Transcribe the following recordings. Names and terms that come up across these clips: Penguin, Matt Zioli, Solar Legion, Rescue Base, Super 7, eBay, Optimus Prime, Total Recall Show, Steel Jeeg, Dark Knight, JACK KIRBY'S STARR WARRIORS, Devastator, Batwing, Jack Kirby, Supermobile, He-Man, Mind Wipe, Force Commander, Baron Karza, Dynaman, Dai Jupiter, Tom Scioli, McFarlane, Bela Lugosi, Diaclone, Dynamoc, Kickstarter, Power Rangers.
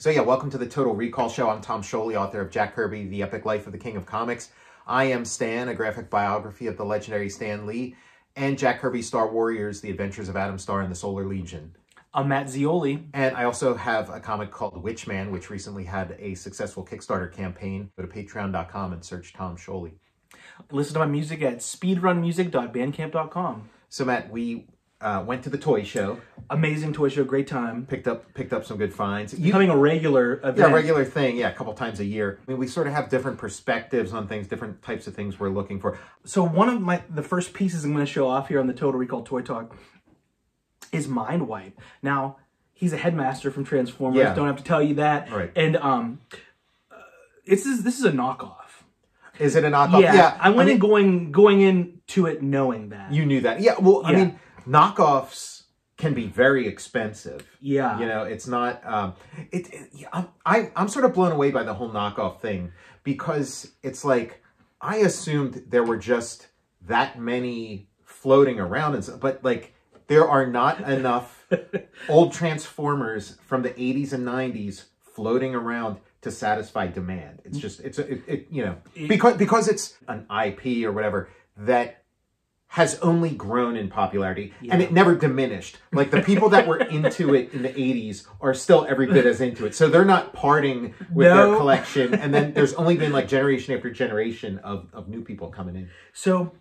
So yeah, welcome to the Total Recall Show. I'm Tom Scioli, author of Jack Kirby, The Epic Life of the King of Comics. I am Stan, a graphic biography of the legendary Stan Lee, and Jack Kirby's Star Warriors, The Adventures of Adam Starr and the Solar Legion. I'm Matt Zioli. And I also have a comic called Witchman, which recently had a successful Kickstarter campaign. Go to patreon.com and search Tom Scioli. Listen to my music at speedrunmusic.bandcamp.com. So Matt, we went to the toy show. Amazing toy show, great time. Picked up some good finds. It's becoming a regular event. Yeah, a regular thing, yeah, a couple times a year. I mean, we sort of have different perspectives on things, different types of things we're looking for. So one of the first pieces I'm going to show off here on the Total Recall Toy Talk is Mind Wipe. Now, he's a headmaster from Transformers, yeah. Don't have to tell you that. Right. And this is a knockoff. Is it a knockoff? Yeah, yeah. I mean, going into it knowing that. You knew that. Yeah, well, yeah. I mean, knockoffs can be very expensive. Yeah. You know, it's not... I'm sort of blown away by the whole knockoff thing because it's like, I assumed there were just that many floating around, and so, but like, there are not enough old Transformers from the 80s and 90s floating around to satisfy demand. It's just, because it's an IP or whatever that has only grown in popularity, yeah. And it never diminished. Like the people that were into it in the 80s are still every bit as into it. So they're not parting with their collection. And then there's only been like generation after generation of new people coming in. So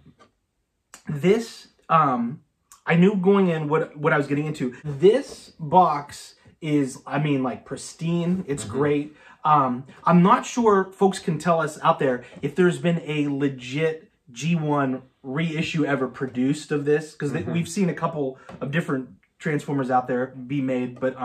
this, I knew going in what I was getting into. This box is, I mean, like pristine. It's great. I'm not sure folks can tell us out there if there's been a legit G1 reissue ever produced of this, because we've seen a couple of different Transformers out there be made, but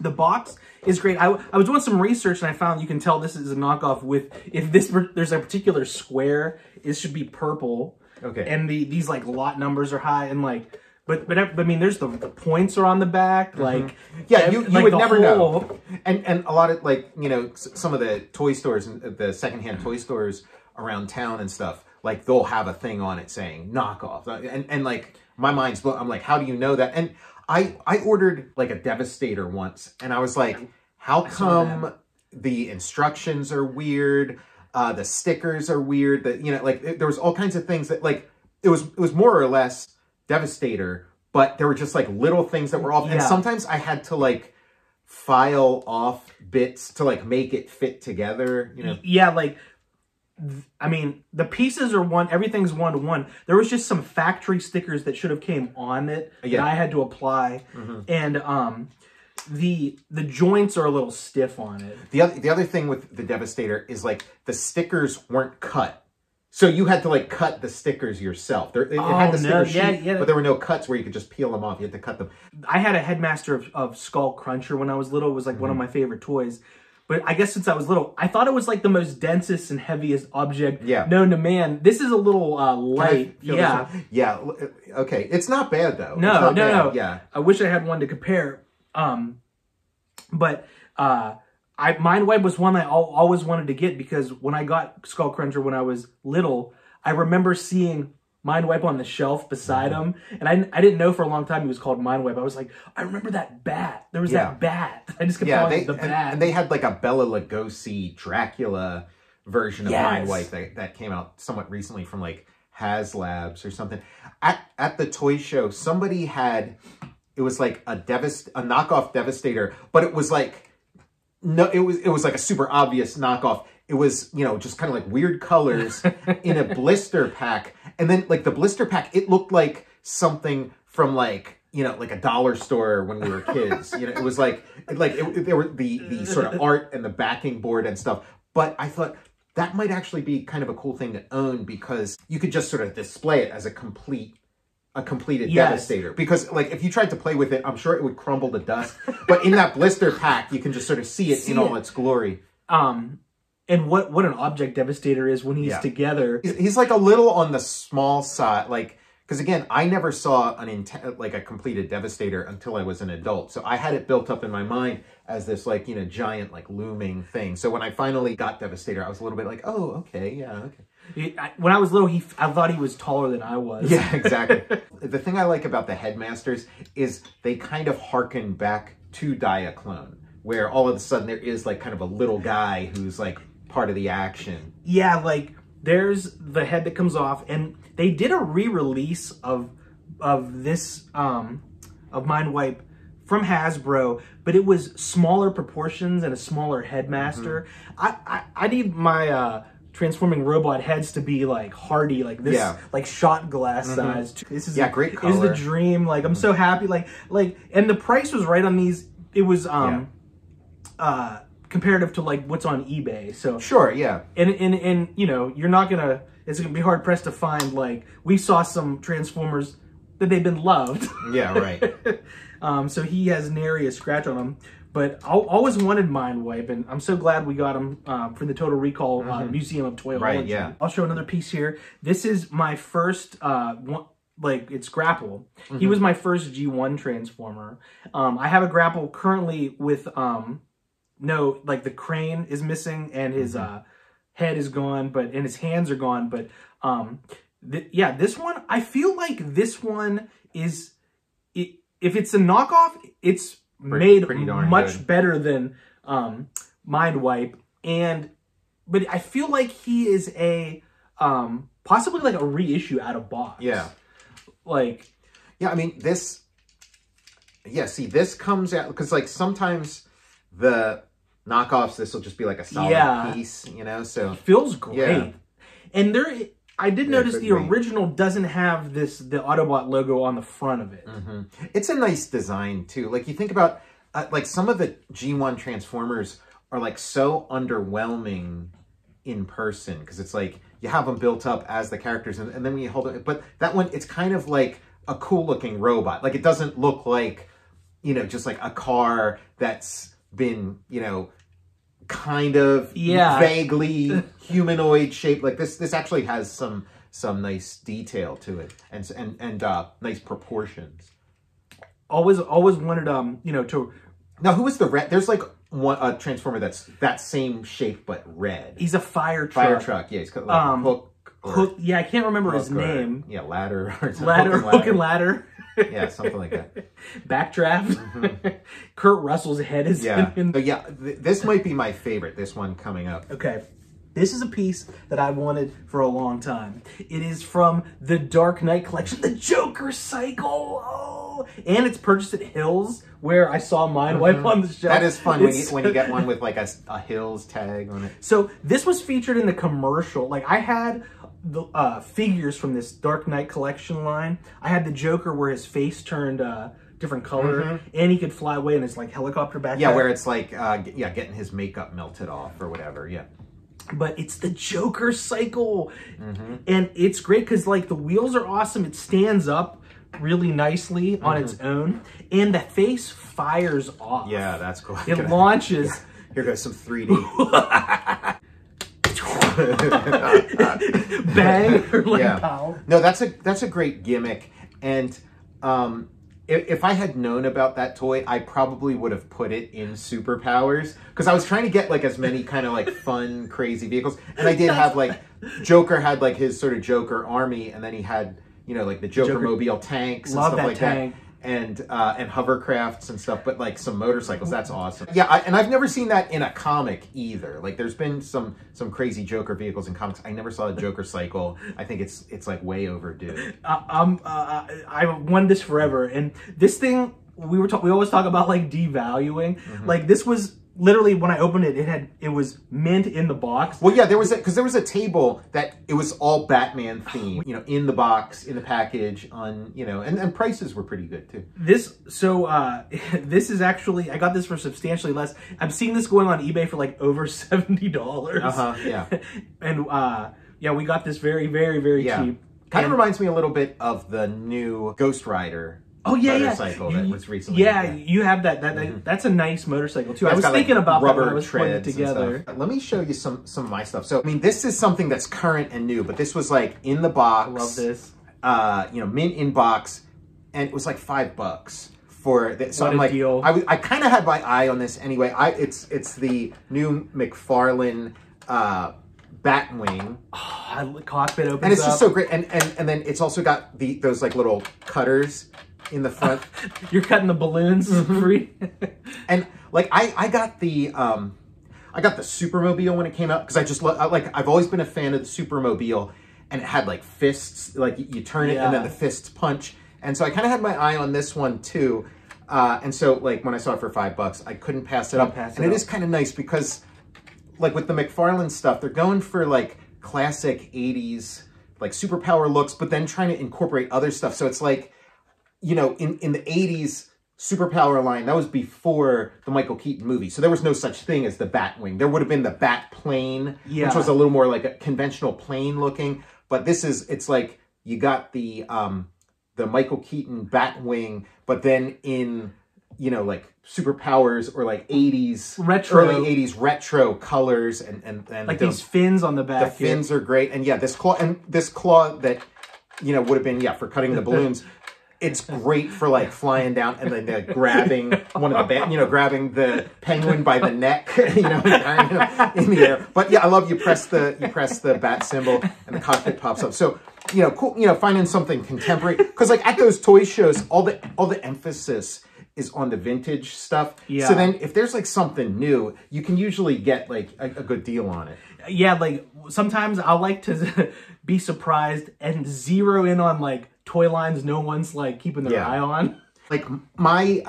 the box is great. I was doing some research and I found you can tell this is a knockoff with, if this, there's a particular square, it should be purple. Okay. And these like lot numbers are high and like, But I mean, there's the points are on the back, like... Yeah, you would never know. And a lot of, like, you know, some of the toy stores, the secondhand toy stores around town and stuff, like, they'll have a thing on it saying, knockoff. And like, my mind's blown. I'm like, how do you know that? And I ordered, like, a Devastator once, and I was like, how come the instructions are weird, the stickers are weird, that, you know, like, there was all kinds of things that, like, it was more or less... Devastator, but there were just like little things that were off, yeah. And sometimes I had to like file off bits to like make it fit together, you know. Yeah, like I mean the pieces are one, everything's one-to-one. There was just some factory stickers that should have came on it, yeah. That I had to apply, and the joints are a little stiff on it. The other thing with the Devastator is like the stickers weren't cut. So you had to, like, cut the stickers yourself. It had the sticker sheet, but there were no cuts where you could just peel them off. You had to cut them. I had a headmaster of Skull Cruncher when I was little. It was, like, one of my favorite toys. But I guess since I was little, I thought it was, like, the most densest and heaviest object, yeah. Known to man. This is a little light. Yeah. Yeah. Okay. It's not bad, though. No. Yeah. I wish I had one to compare. Mind Wipe was one I always wanted to get because when I got Skull Cruncher when I was little, I remember seeing Mind Wipe on the shelf beside him, and I didn't know for a long time he was called Mind Wipe. I was like, I remember that bat. There was, yeah. That bat. I just kept calling it the bat. And they had like a Bela Lugosi Dracula version of, yes. Mind Wipe that came out somewhat recently from like HasLabs or something. At the toy show, somebody had, it was like a knockoff Devastator, but it was like, no, it was like a super obvious knockoff. It was, you know, just kind of like weird colors in a blister pack. And then like the blister pack, it looked like something from like, you know, like a dollar store when we were kids. You know, it was like there were the sort of art and the backing board and stuff. But I thought that might actually be kind of a cool thing to own because you could just sort of display it as a completed, yes. Devastator, because like if you tried to play with it, I'm sure it would crumble to dust. But in that blister pack, you can just sort of see it in all its glory. And what an object Devastator is when he's, yeah. Together. He's like a little on the small side, like because again, I never saw a completed Devastator until I was an adult, so I had it built up in my mind as this like, you know, giant like looming thing. So when I finally got Devastator, I was a little bit like, oh, okay, yeah, okay. When I was little, I thought he was taller than I was. Yeah, exactly. The thing I like about the headmasters is they kind of harken back to Diaclone. where all of a sudden there is like kind of a little guy who's like part of the action. Yeah, like there's the head that comes off, and they did a re-release of Mind Wipe from Hasbro, but it was smaller proportions and a smaller headmaster. Mm-hmm. I need my transforming robot heads to be like hardy, like this, yeah, like shot glass mm-hmm. size. This is, yeah, great color. Is the dream. Like, I'm mm-hmm. so happy. Like, and the price was right on these. It was comparative to like what's on eBay. So sure, yeah. And you know, you're not gonna. It's gonna be hard pressed to find. Like, we saw some Transformers that they've been loved. Yeah, right. So he has nary a scratch on him, but I always wanted Mind Wipe, and I'm so glad we got him for the Total Recall Museum of Toy. Right, yeah. I'll show another piece here. This is my first, one, like, it's Grapple. Mm-hmm. He was my first G1 Transformer. I have a Grapple currently with, no, like, the crane is missing, and his head is gone, but, and his hands are gone, but, yeah, this one, I feel like this one is... If it's a knockoff, it's pretty much good. Better than Mind Wipe, but I feel like he is a possibly like a reissue out of box. Yeah, like, yeah. I mean, this. Yeah, see, this comes out because like sometimes the knockoffs, this will just be like a solid piece, you know. So it feels great, yeah. And there. I did notice the original doesn't have the Autobot logo on the front of it. Mm-hmm. It's a nice design, too. Like, you think about, like, some of the G1 Transformers are, like, so underwhelming in person. Because it's, like, you have them built up as the characters, and then when you hold it... But that one, it's kind of like a cool-looking robot. Like, it doesn't look like, you know, just, like, a car that's been, you know... kind of vaguely humanoid shape. Like this actually has some nice detail to it and nice proportions. Always wanted you know to now who was the red? There's like one a Transformer that's that same shape but red. He's a fire truck. Yeah, he's got like hook. Yeah, I can't remember his name. Yeah, ladder or something. Hook and ladder. Yeah, something like that. Backdraft. Mm-hmm. Kurt Russell's head is in. But yeah, this might be my favorite, this one coming up. Okay. This is a piece that I wanted for a long time. It is from the Dark Knight collection, the Joker Cycle. Oh! And it's purchased at Hills, where I saw Mind Wipe on the shelf. That is fun when you get one with like a Hills tag on it. So this was featured in the commercial. Like, I had... the figures from this Dark Knight collection line. I had the Joker where his face turned different color, and he could fly away in his like helicopter backpack. Yeah, where it's like getting his makeup melted off or whatever. Yeah, but it's the Joker Cycle, and it's great because like the wheels are awesome. It stands up really nicely on its own, and the face fires off. Yeah, that's cool. It launches. Yeah. Here goes some 3D. Bang or like pow. No, that's a great gimmick, and if I had known about that toy, I probably would have put it in Superpowers, because I was trying to get like as many kind of like fun crazy vehicles, and I did have like Joker had like his sort of Joker army, and then he had, you know, like the Jokermobile tanks and stuff like that. And hovercrafts and stuff, but like some motorcycles. That's awesome. Yeah, and I've never seen that in a comic either. Like, there's been some crazy Joker vehicles in comics. I never saw a Joker Cycle. I think it's like way overdue. I won this forever, and this thing we always talk about like devaluing. Like, this was literally when I opened it, it was mint in the box. Well, yeah, there was a table that it was all Batman themed, you know, in the box, in the package, on, you know, and prices were pretty good too. This is actually, I got this for substantially less. I'm seeing this going on eBay for like over $70. Yeah. And yeah, we got this very, very, very cheap. Kind of reminds me a little bit of the new Ghost Rider. Oh yeah, motorcycle that was recently. Yeah, you have that. That's a nice motorcycle too. I was thinking about that when I was putting it together. Let me show you some of my stuff. So I mean, this is something that's current and new, but this was like in the box. I love this. You know, mint in box, and it was like $5 for this. So I'm like, deal. I kind of had my eye on this anyway. It's the new McFarlane Batwing. Oh, the cockpit opens up. And it's just so great. And then it's also got those like little cutters. in the front. You're cutting the balloons free. And like I got the I got the Supermobile when it came out because I just I've always been a fan of the Supermobile, and it had like fists, like you turn it and then the fists punch. And so I kind of had my eye on this one too. And so like when I saw it for $5, I couldn't pass it up. And it is kind of nice because like with the McFarlane stuff, they're going for like classic 80s, like superpower looks, but then trying to incorporate other stuff. So it's like, you know, in the 80s superpower line, that was before the Michael Keaton movie. So there was no such thing as the Batwing. There would have been the Bat Plane, which was a little more like a conventional plane looking. But this is, it's like you got the Michael Keaton Batwing, but then in, you know, like superpowers or like 80s, retro. Early 80s retro colors and like these fins on the back. The fins are great. And yeah, this claw that, you know, would have been, for cutting the balloons. It's great for like flying down and then grabbing one of the, grabbing the penguin by the neck, in the air. But yeah, I love you press the bat symbol and the cockpit pops up. So, cool, finding something contemporary. Because like at those toy shows, all the emphasis is on the vintage stuff. Yeah. So then if there's like something new, you can usually get like a good deal on it. Yeah, like sometimes I like to be surprised and zero in on like toy lines no one's like keeping their eye on. Like my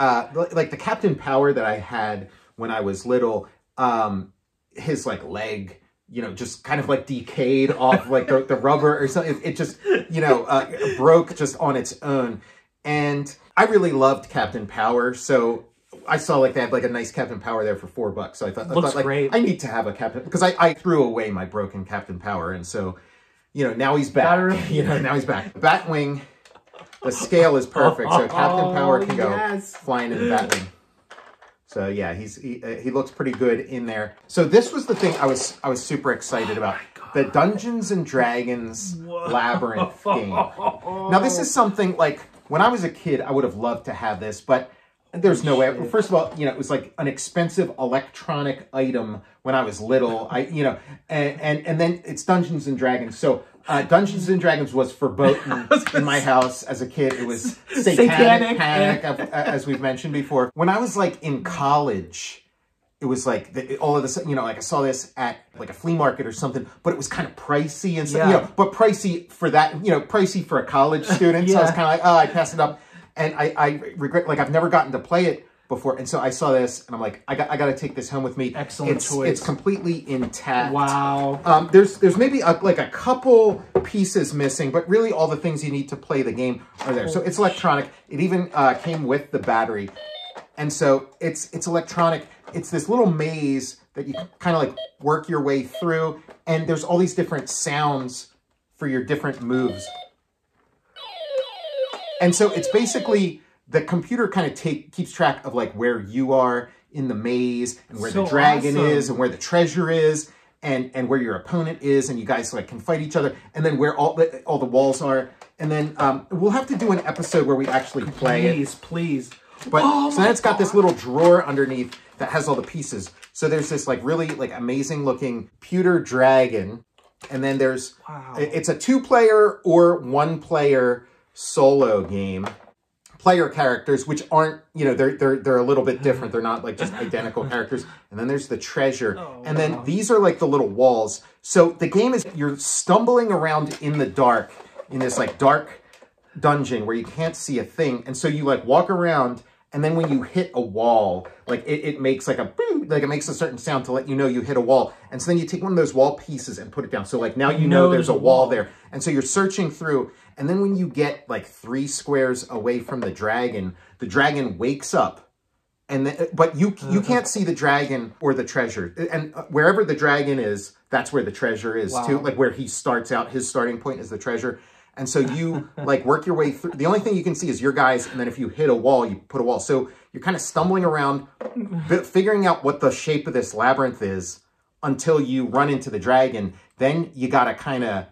like the Captain Power that I had when I was little, his like leg, just kind of like decayed off like the rubber or something. It just, broke just on its own. And I really loved Captain Power, so I saw like they had like a nice Captain Power there for $4. So I thought like great. I need to have a Captain, because I threw away my broken Captain Power, and so now he's back. Now he's back. Batwing, the scale is perfect. So Captain Power can go flying in the Batwing. So yeah, he looks pretty good in there. So this was the thing I was super excited about. The Dungeons and Dragons Labyrinth game. Now this is something like when I was a kid, I would have loved to have this, but there's no way. First of all, it was like an expensive electronic item when I was little. And then it's Dungeons and Dragons. So Dungeons and Dragons was verboten in my house as a kid. It was satanic panic, as we've mentioned before. When I was like in college, it was like all of this, like I saw this at like a flea market or something, but it was kind of pricey and stuff, but pricey for that, pricey for a college student. So I was kind of like, I passed it up. And I regret, like, I've never gotten to play it before. And so I saw this, and I'm like, I got to take this home with me. Excellent choice. It's completely intact. Wow. There's maybe, a couple pieces missing, but really all the things you need to play the game are there. So it's electronic. It even came with the battery. And so it's electronic. It's this little maze that you kind of, work your way through. And there's all these different sounds for your different moves. And so it's basically the computer kind of keeps track of like where you are in the maze and where the dragon is and where the treasure is and where your opponent is, and you guys like can fight each other, and then where all the walls are. And then we'll have to do an episode where we actually play it. Please. But so then it's got this little drawer underneath that has all the pieces. So there's this like really like amazing looking pewter dragon, and then there's it's a 2-player or 1-player solo game, player characters, which aren't, they're a little bit different. They're not like just identical characters. And then there's the treasure. And then these are like the little walls. So the game is, you're stumbling around in the dark, in this like dark dungeon where you can't see a thing. And so you like walk around, and then when you hit a wall, like it makes like a boom, like it makes a certain sound to let you know you hit a wall. And so then you take one of those wall pieces and put it down. So like now you know there's a wall there. And so you're searching through. And then when you get like 3 squares away from the dragon wakes up. And then, but you can't see the dragon or the treasure. And wherever the dragon is, that's where the treasure is too. Like where he starts out, his starting point is the treasure. And so you like work your way through. The only thing you can see is your guys. And then if you hit a wall, you put a wall. So you're kind of stumbling around, figuring out what the shape of this labyrinth is until you run into the dragon. Then you got to kind of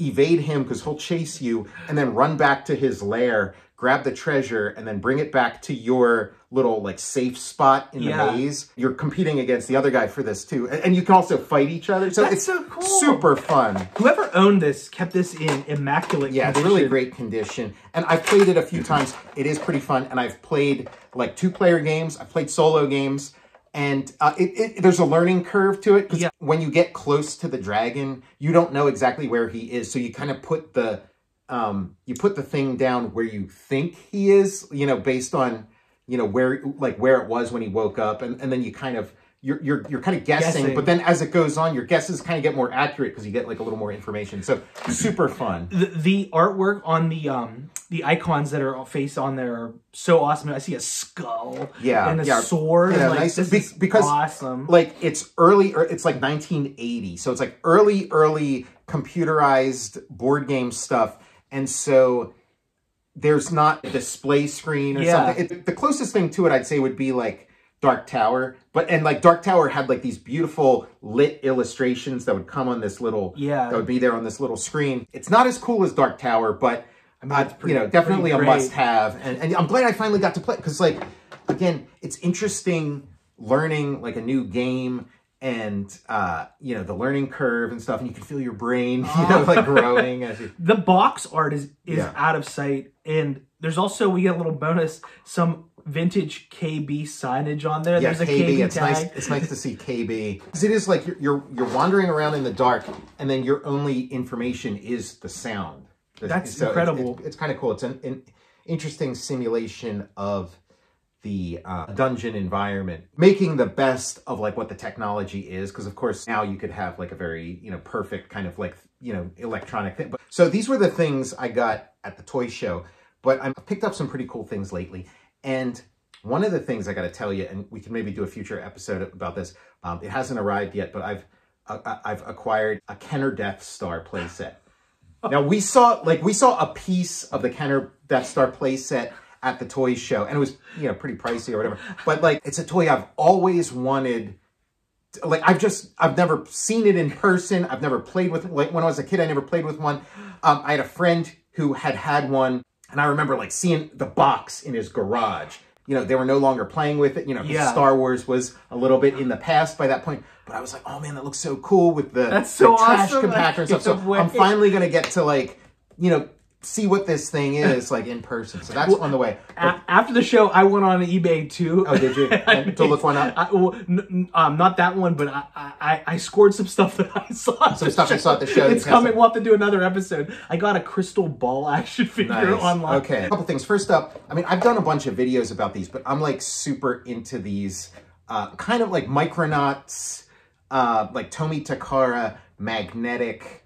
evade him because he'll chase you, and then run back to his lair grab the treasure, and then bring it back to your little, like, safe spot in the maze. You're competing against the other guy for this, too. And you can also fight each other. So that's so cool. Super fun. Whoever owned this kept this in immaculate condition. Yeah, it's really great condition. And I've played it a few times. It is pretty fun. And I've played, like, two-player games. I've played solo games. And there's a learning curve to it. Yeah. When you get close to the dragon, you don't know exactly where he is. So you kind of put the... you put the thing down where you think he is, you know, based on, you know, where it was when he woke up. And then you kind of, you're kind of guessing, but then as it goes on, your guesses kind of get more accurate because you get like a little more information. So super fun. The artwork on the icons that are face on there are so awesome. I see a skull and a sword. Yeah, and like, nice. Because awesome. Like it's early, it's like 1980. So it's like early computerized board game stuff. And so there's not a display screen or something. The closest thing to it, I'd say, would be like Dark Tower. And like Dark Tower had like these beautiful lit illustrations that would come on this little, that would be there on this little screen. It's not as cool as Dark Tower, but I mean, it's pretty, definitely a must have. And I'm glad I finally got to play it because, like, again, it's interesting learning like a new game. And, you know, the learning curve and stuff. And you can feel your brain, you know, like growing. As the box art is out of sight. And there's also, we get a little bonus, some vintage KB signage on there. Yeah, there's a KB tag. It's nice to see KB. Because it is like you're wandering around in the dark. And then your only information is the sound. That's so incredible. It's kind of cool. It's an interesting simulation of the dungeon environment, making the best of like what the technology is. Cause of course now you could have like a very, you know, perfect kind of like, you know, electronic thing. But, so these were the things I got at the toy show, but I've picked up some pretty cool things lately. And one of the things I got to tell you, and we can maybe do a future episode about this. It hasn't arrived yet, but I've acquired a Kenner Death Star playset. Now we saw a piece of the Kenner Death Star playset at the toy show, and it was, you know, pretty pricey or whatever, but like it's a toy I've always wanted. Like I've never seen it in person. I've never played with it. Like when I was a kid, I never played with one. I had a friend who had one, and I remember like seeing the box in his garage. You know, they were no longer playing with it, you know, because Star Wars was a little bit in the past by that point. But I was like, oh man, that looks so cool with the trash awesome. Compactor and stuff. So I'm finally gonna get to, like, you know, see what this thing is like in person. So that's on the way. After the show, I went on eBay too. Oh, did you? And to look one up? Not that one, but I scored some stuff that I saw. Some stuff you saw at the show. It's coming. We'll have to do another episode. I got a crystal ball action figure online. Okay. A couple things. First up, I mean, I've done a bunch of videos about these, but I'm like super into these kind of like Micronauts, like Tomi Takara magnetic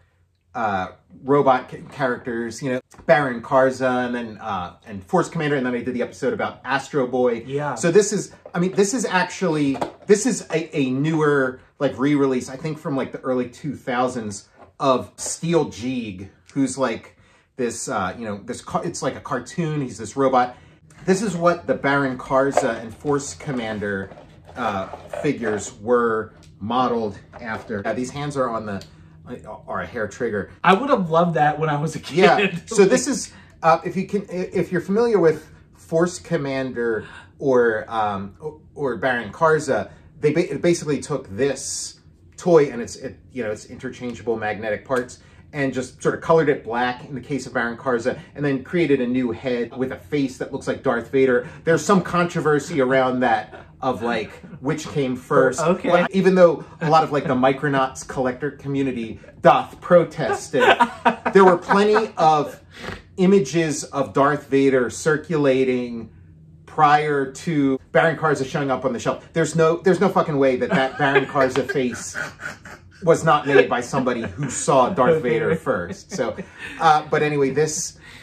robot characters, you know, Baron Karza, and then and Force Commander, and then I did the episode about Astro Boy. Yeah. So this is, I mean, this is a newer like re-release, I think from like the early 2000s, of Steel Jeeg, who's like this, you know, it's like a cartoon. He's this robot. This is what the Baron Karza and Force Commander figures were modeled after. These hands are on the, or a hair trigger. I would have loved that when I was a kid. Yeah. So this is, if you're familiar with Force Commander or Baron Karza, they basically took this toy and it's interchangeable magnetic parts, and just sort of colored it black in the case of Baron Karza, and then created a new head with a face that looks like Darth Vader. There's some controversy around that, of like which came first. Okay. Like, even though a lot of like the Micronauts collector community doth protest it, there were plenty of images of Darth Vader circulating prior to Baron Karza showing up on the shelf. There's no fucking way that Baron Karza face was not made by somebody who saw Darth Vader first. So, but anyway,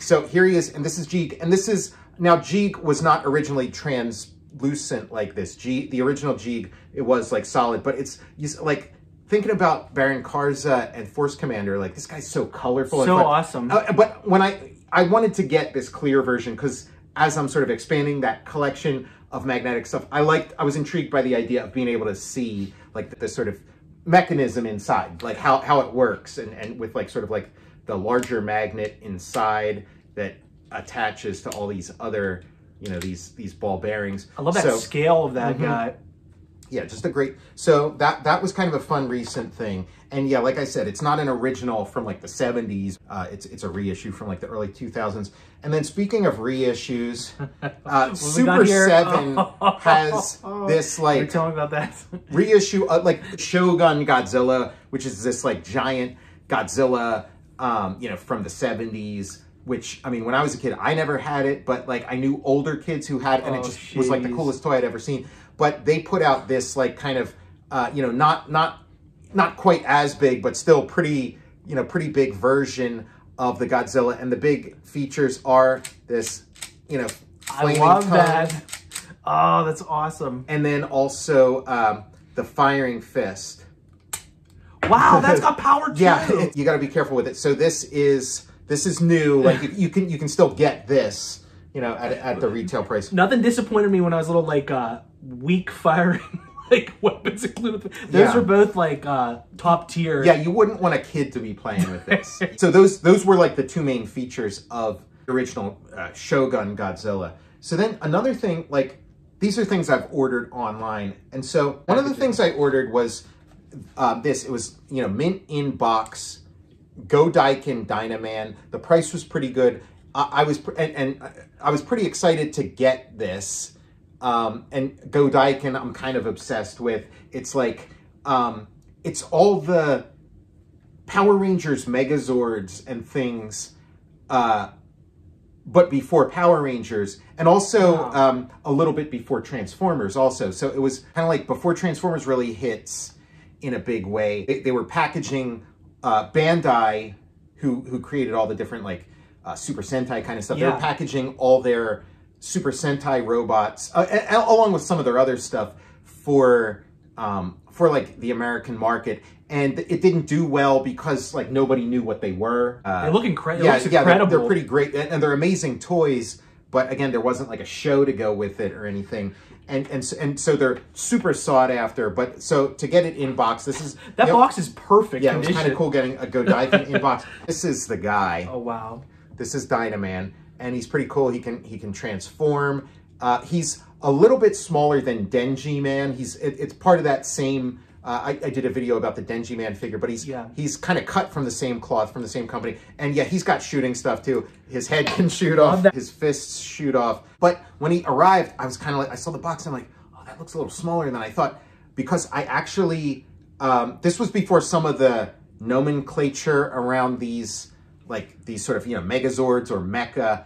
so here he is, and this is Jeeg, and this is, now Jeeg was not originally translucent like this. The original Jeeg, it was like solid, but it's like, thinking about Baron Karza and Force Commander, like this guy's so colorful. So awesome. But when I wanted to get this clear version, cause as I'm sort of expanding that collection of magnetic stuff, I was intrigued by the idea of being able to see like the sort of mechanism inside, like how it works, and with like sort of like the larger magnet inside that attaches to all these other, you know, these ball bearings. I love that scale of that guy. Yeah, just a great, so that was kind of a fun recent thing. And yeah, like I said, it's not an original from like the 70s. It's a reissue from like the early 2000s. And then speaking of reissues, Super 7 has this like... You're telling me about that? reissue, like Shogun Godzilla, which is this like giant Godzilla, you know, from the 70s. Which, I mean, when I was a kid, I never had it, but like I knew older kids who had, and it just was like the coolest toy I'd ever seen. But they put out this like kind of, you know, not quite as big, but still pretty, you know, pretty big version of the Godzilla. And the big features are this, you know, flaming tongue. I love that. Oh, that's awesome. And then also the firing fist. Wow, that's got power too. Yeah, you got to be careful with it. So this is new. Like you can still get this, you know, at the retail price. Nothing disappointed me when I was little, like weak firing like weapons included. Those are both like top tier. Yeah, you wouldn't want a kid to be playing with this. So those were like the two main features of the original Shogun Godzilla. So then another thing, like these are things I've ordered online. And so one of the things I ordered was this. It was, you know, mint in box Godaikin Dynaman. The price was pretty good. I was pretty excited to get this, and Godaikin I'm kind of obsessed with. It's like, it's all the Power Rangers Megazords and things, but before Power Rangers, and also a little bit before Transformers also. So it was kind of like before Transformers really hits in a big way. They were packaging Bandai, who created all the different like Super Sentai kind of stuff. Yeah. They were packaging all their Super Sentai robots, along with some of their other stuff, for like the American market. And it didn't do well because like nobody knew what they were. They look incredible. Yeah, yeah, they're pretty great, and they're amazing toys. But again, there wasn't like a show to go with it or anything. And so they're super sought after, but so to get it in box, this is... that box is perfect. Yeah, condition. It was kind of cool getting a Godaikin in box. This is the guy. Oh, wow. This is Dynaman, and he's pretty cool. He can transform. He's a little bit smaller than Denji Man. It's part of that same... I did a video about the Denji Man figure, but he's kind of cut from the same cloth, from the same company. And yeah, he's got shooting stuff too. His head can shoot off, his fists shoot off. But when he arrived, I was kind of like, I saw the box and I'm like, oh, that looks a little smaller than I thought. Because I actually, this was before some of the nomenclature around these, like these sort of, you know, Megazords or Mecha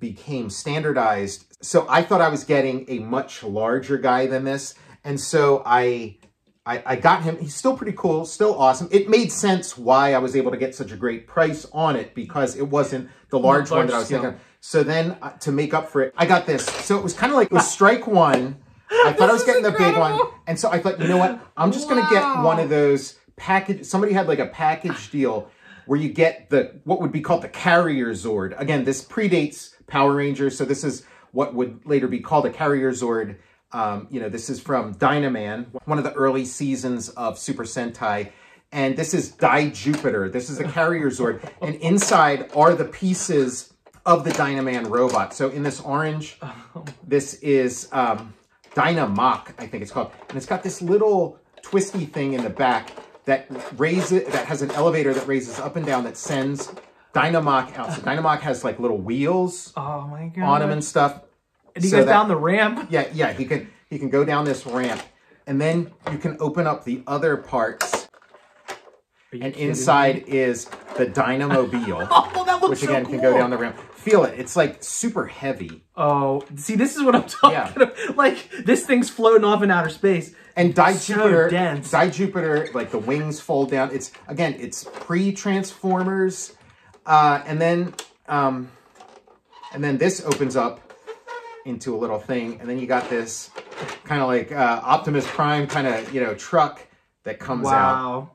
became standardized. So I thought I was getting a much larger guy than this. And so I got him. He's still pretty cool, still awesome. It made sense why I was able to get such a great price on it, because it wasn't the large one that I was thinking of. So then to make up for it, I got this. So it was kind of like, it was strike one. I thought I was getting the big one. And so I thought, you know what? I'm just going to get one of those package. Somebody had like a package deal where you get the, what would be called the Carrier Zord. Again, this predates Power Rangers. So this is what would later be called a Carrier Zord. You know, this is from Dynaman, one of the early seasons of Super Sentai. And this is Dai Jupiter. This is the Carrier Zord. And inside are the pieces of the Dynaman robot. So in this orange, this is Dynamoc, I think it's called. And it's got this little twisty thing in the back that raises, that has an elevator that raises up and down that sends Dynamoc out. So Dynamoc has like little wheels on him and stuff. And he goes down the ramp. Yeah, yeah, he can go down this ramp. And then you can open up the other parts. And inside is the Dynamobile. Oh, that looks so cool. Which again can go down the ramp. Feel it. It's like super heavy. Oh, see, this is what I'm talking about. Like, this thing's floating off in outer space. And Dai Jupiter, like the wings fold down. It's, again, it's pre-Transformers. And then this opens up into a little thing, and then you got this kind of like Optimus Prime kind of, you know, truck that comes out. Wow.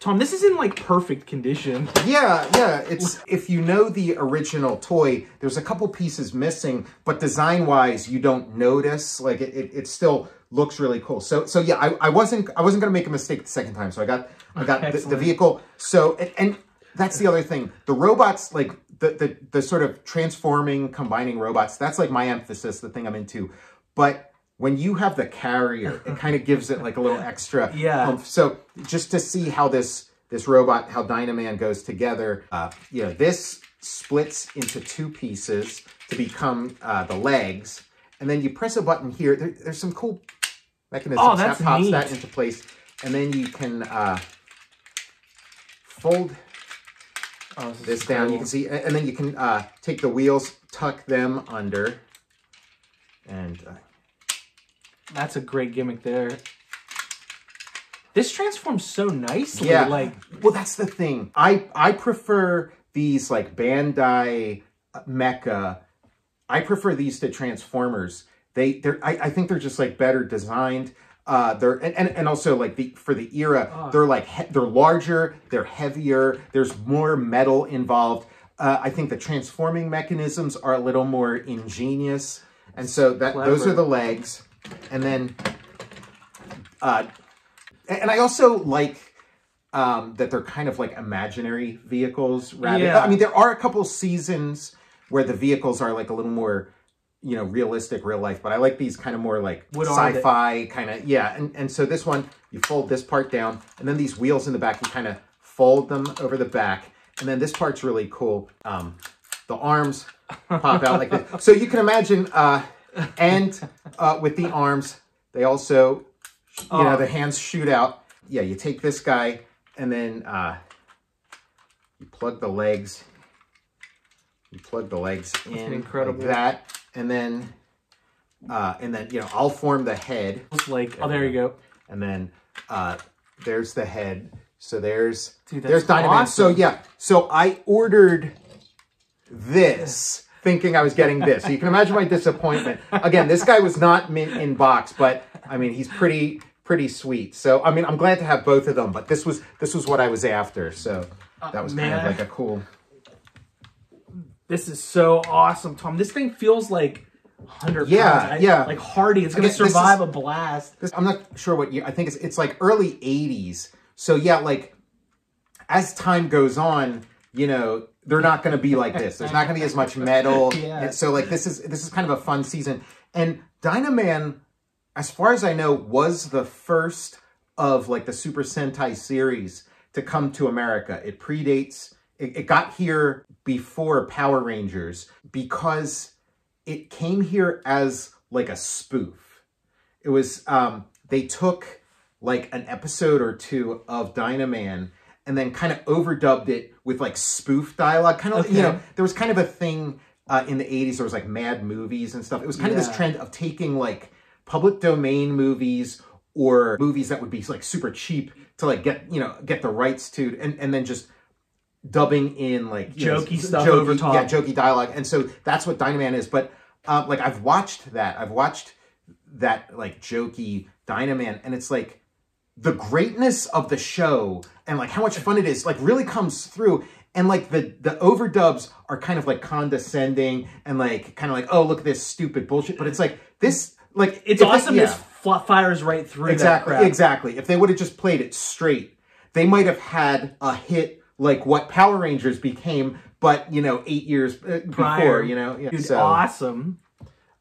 Tom, this is in like perfect condition. Yeah, yeah. It's, if you know the original toy, there's a couple pieces missing, but design-wise, you don't notice. Like it still looks really cool. So yeah, I wasn't gonna make a mistake the second time. So I got the vehicle. So and that's the other thing. The robots, like the sort of transforming, combining robots, that's like my emphasis, the thing I'm into. But when you have the carrier, it kind of gives it like a little extra pump. So just to see how this robot, how Dynaman goes together, you know, this splits into two pieces to become the legs. And then you press a button here. There's some cool mechanisms that pops that into place. And then you can fold this down. Cool. You can see, and then you can take the wheels, tuck them under, and that's a great gimmick there. This transforms so nicely. Yeah. Like, well, that's the thing. I prefer these like Bandai mecha. I prefer these to Transformers. I think they're just like better designed. And also like for the era, they're like they're larger, they're heavier. There's more metal involved. I think the transforming mechanisms are a little more ingenious, and so that those are the legs. And then, and I also like that they're kind of like imaginary vehicles. Rather, I mean, there are a couple seasons where the vehicles are like a little more, you know, realistic, real life. But I like these kind of more like sci-fi kind of, And so this one, you fold this part down, and then these wheels in the back, you kind of fold them over the back. And then this part's really cool. The arms pop out like this. So you can imagine, and with the arms, they also, you know, the hands shoot out. Yeah, you take this guy, and then you plug the legs. You plug the legs in. That's incredible. Like that, and then you know, I'll form the head. Like, oh, there you go. And then there's the head. So there's there's Dynaman. Awesome. So yeah, so I ordered this, thinking I was getting this. So you can imagine my disappointment. Again, this guy was not mint in box, but I mean, he's pretty sweet. So I mean, I'm glad to have both of them, but this was what I was after. So that was kind of like a cool. This is so awesome, Tom. This thing feels like 100 pounds. Yeah. Like hardy. It's going to survive a blast. I'm not sure what year. I think it's like early 80s. So yeah, like as time goes on, you know, they're not going to be like this. There's not going to be as much metal. Yeah. So like this is kind of a fun season. And Dynaman, as far as I know, was the first of like the Super Sentai series to come to America. It predates, it got here before Power Rangers because it came here as like a spoof. It was, they took like an episode or two of Dynaman and then kind of overdubbed it with like spoof dialogue. Kind of, you know, there was kind of a thing in the 80s, there was like Mad Movies and stuff. It was kind of this trend of taking like public domain movies or movies that would be like super cheap to like get the rights to, and then just dubbing in like jokey stuff over top. Yeah, jokey dialogue. And so that's what Dynaman is. But like I've watched that. I've watched that like jokey Dynaman, and it's like the greatness of the show and like how much fun it is, like really comes through. And like the overdubs are kind of like condescending and like kind of like, oh, look at this stupid bullshit. But it's like this, like it's awesomeness fires right through. Exactly, that crap. Exactly. If they would have just played it straight, they might have had a hit like what Power Rangers became, but you know, 8 years before. You know, it's awesome.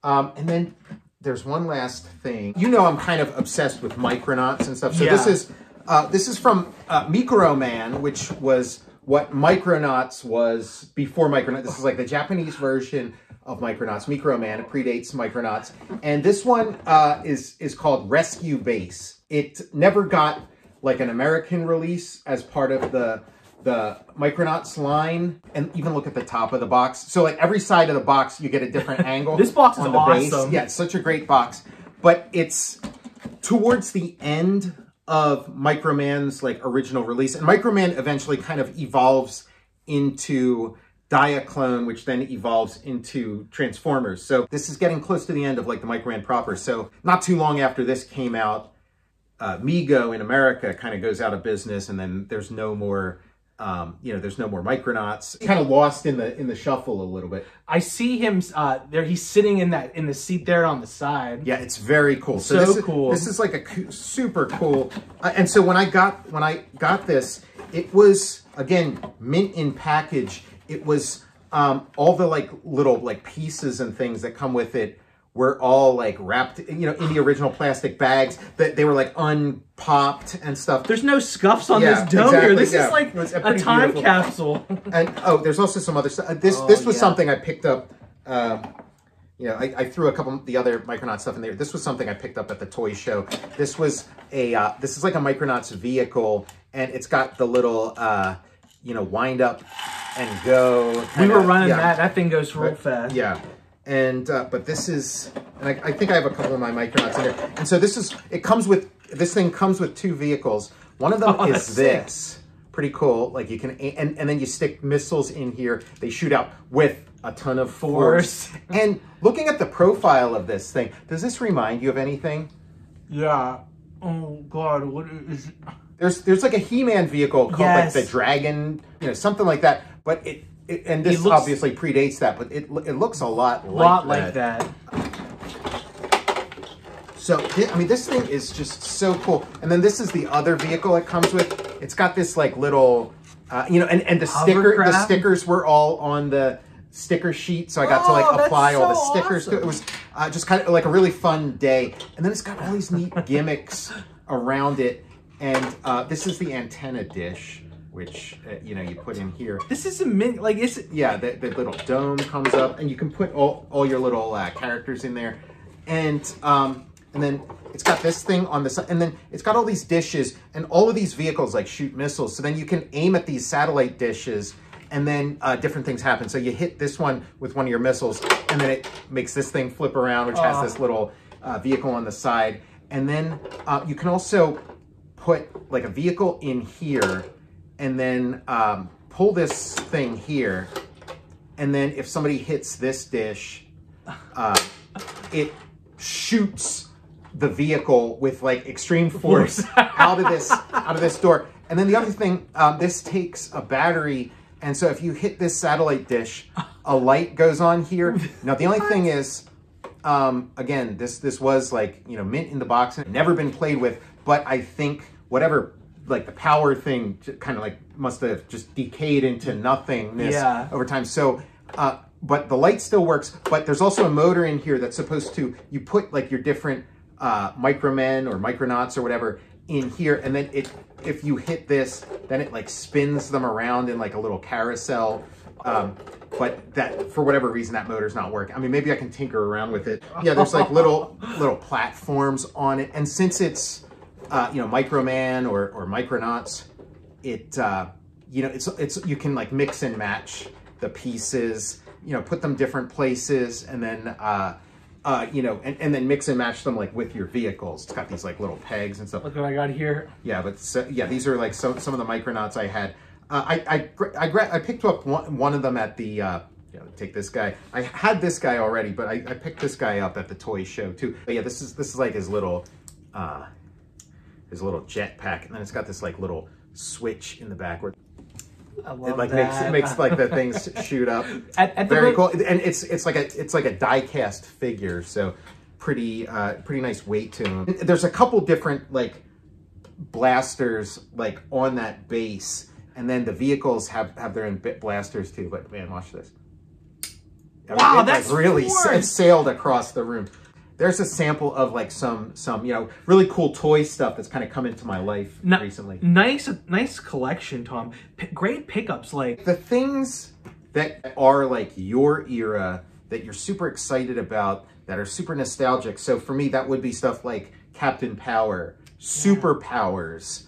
And then there's one last thing. You know, I'm kind of obsessed with Micronauts and stuff. So this is from Microman, which was what Micronauts was before Micronauts. This is like the Japanese version of Micronauts. Microman, it predates Micronauts, and this one is called Rescue Base. It never got like an American release as part of the Micronauts line, and even look at the top of the box. So like every side of the box, you get a different angle. This box is awesome. Base. Yeah, it's such a great box. But it's towards the end of Microman's like original release. And Microman eventually kind of evolves into Diaclone, which then evolves into Transformers. So this is getting close to the end of like the Microman proper. So not too long after this came out, Mego in America kind of goes out of business, and then there's no more you know, there's no more Micronauts. Kind of lost in the shuffle a little bit. I see him there. He's sitting in the seat there on the side. Yeah, it's very cool. So cool. This is like a super cool. And so when I got this, it was again mint in package. It was all the like little like pieces and things that come with it were all like wrapped, you know, in the original plastic bags that they were like unpopped and stuff. There's no scuffs on this dome here. This is like a time capsule. And oh, there's also some other stuff. This was something I picked up. You know, I threw a couple of the other Micronaut stuff in there. This was something I picked up at the toy show. This was a this is like a Micronauts vehicle, and it's got the little you know, wind up and go. Kinda, we were running that. That thing goes real fast. Yeah. And, but this is, and I think I have a couple of my Micronauts in there. And so this is, it comes with, this thing comes with two vehicles. One of them is this. Sick. Pretty cool. Like you can, and then you stick missiles in here. They shoot out with a ton of force. And looking at the profile of this thing, does this remind you of anything? Yeah. Oh God, what is it? There's like a He-Man vehicle called like the Dragon, you know, something like that. But it and this looks, obviously predates that, but it looks a lot like that. So, I mean, this thing is just so cool. And then this is the other vehicle it comes with. It's got this like little, you know, and the stickers were all on the sticker sheet, so I got to like apply all the stickers. Awesome. It was just kind of like a really fun day. And then it's got all these neat gimmicks around it. And this is the antenna dish, which, you know, you put in here. This is a like, it's... Yeah, the little dome comes up, and you can put all your little characters in there. And then it's got this thing on the side, and then it's got all these dishes, and all of these vehicles, like, shoot missiles. So then you can aim at these satellite dishes, and then different things happen. So you hit this one with one of your missiles, and then it makes this thing flip around, which has this little vehicle on the side. And then you can also put like a vehicle in here, and then pull this thing here, and then if somebody hits this dish, it shoots the vehicle with like extreme force out of this door. And then the other thing, this takes a battery, and so if you hit this satellite dish, a light goes on here. Now the only thing is, again, this was like, you know, mint in the box and never been played with. But I think whatever, like the power thing kind of like must have just decayed into nothingness over time. So, but the light still works, but there's also a motor in here that's supposed to, you put like your different Micromen or Micronauts or whatever in here. And then if you hit this, then it like spins them around in like a little carousel. But that, for whatever reason, that motor's not working. I mean, maybe I can tinker around with it. Yeah, there's like little platforms on it. And since it's, you know, Microman or Micronauts, it, you know, it's, you can like mix and match the pieces, you know, put them different places, and then, you know, and then mix and match them like with your vehicles. It's got these like little pegs and stuff. Look what I got here. Yeah, but so, yeah, these are like some of the Micronauts I had. I picked up one of them at the, you know, take this guy. I had this guy already, but I picked this guy up at the toy show too. But yeah, this is like his little jet pack. And then it's got this like little switch in the back where I love it, like, that. It makes like the things shoot up. Very cool. And it's like a die cast figure. So pretty nice weight to him. There's a couple different like blasters like on that base. And then the vehicles have their own blasters too. But man, watch this! Wow, that's like really sailed across the room. There's a sample of like some you know, really cool toy stuff that's kind of come into my life recently. Nice collection, Tom. Great pickups, like the things that are like your era that you're super excited about, that are super nostalgic. So for me, that would be stuff like Captain Power, Superpowers.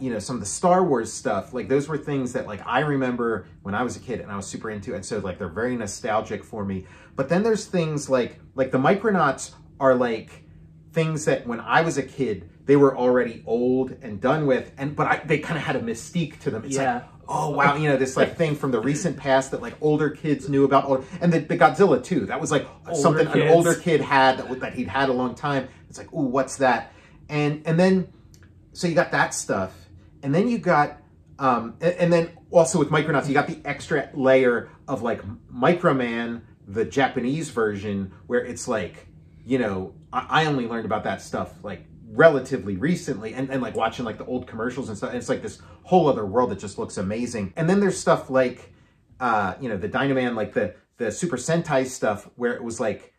You know, some of the Star Wars stuff, like those were things that like I remember when I was a kid and I was super into, and so like they're very nostalgic for me. But then there's things like the Micronauts are like things that when I was a kid, they were already old and done with, but they kind of had a mystique to them. It's like, oh wow, you know, this like thing from the recent past that like older kids knew about, and the Godzilla too. That was like something an older kid had that he'd had a long time. It's like, ooh, what's that? And then, so you got that stuff, and then you got, and then also with Micronauts, you got the extra layer of like Microman, the Japanese version, where it's like, you know, I only learned about that stuff like relatively recently, and like watching like the old commercials and stuff, and it's like this whole other world that just looks amazing. And then there's stuff like you know, the Dynaman, like the Super Sentai stuff, where it was like,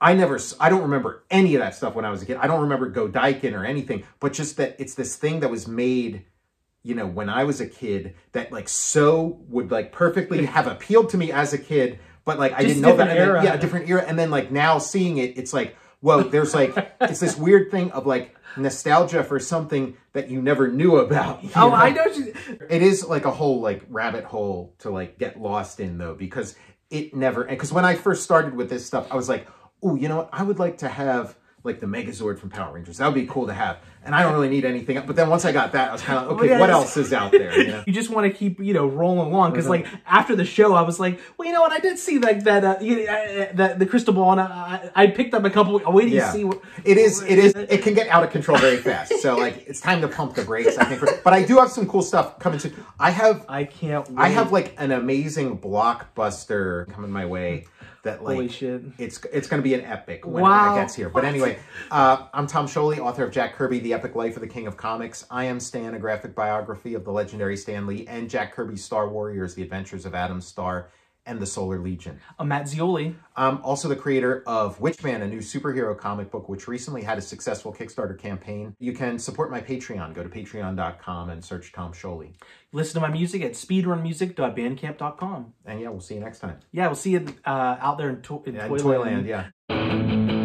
I don't remember any of that stuff when I was a kid. I don't remember Godaikin or anything, but just that it's this thing that was made, you know, when I was a kid that like so would like perfectly have appealed to me as a kid, but like, I didn't know that. Era. Then, yeah, a different era. And then like now seeing it, it's like, whoa, there's like, it's this weird thing of like nostalgia for something that you never knew about. Oh, know? I know. It is like a whole like rabbit hole to like get lost in though, because it never, because when I first started with this stuff, I was like, oh, you know what? I would like to have like the Megazord from Power Rangers. That would be cool to have. And I don't really need anything. But then once I got that, I was kind of, okay, what else is out there? You know? You just want to keep, you know, rolling along. Because like after the show, I was like, well, you know what? I did see like that, the crystal ball, and I picked up a couple. I'm waiting to see. What, it can get out of control very fast. So like, it's time to pump the brakes, I think. But I do have some cool stuff coming soon. I can't wait. I have like an amazing blockbuster coming my way. That like, holy shit. It's going to be an epic when it gets here. But anyway, I'm Tom Scioli, author of Jack Kirby, The Epic Life of the King of Comics. I Am Stan, a graphic biography of the legendary Stan Lee and Jack Kirby's Star Warriors, The Adventures of Adam Starr and the Solar Legion. I'm Matt Zioli. I'm also the creator of Witchman, a new superhero comic book, which recently had a successful Kickstarter campaign. You can support my Patreon. Go to patreon.com and search Tom Scioli. Listen to my music at speedrunmusic.bandcamp.com. And yeah, we'll see you next time. Yeah, we'll see you out there in Toyland. Yeah.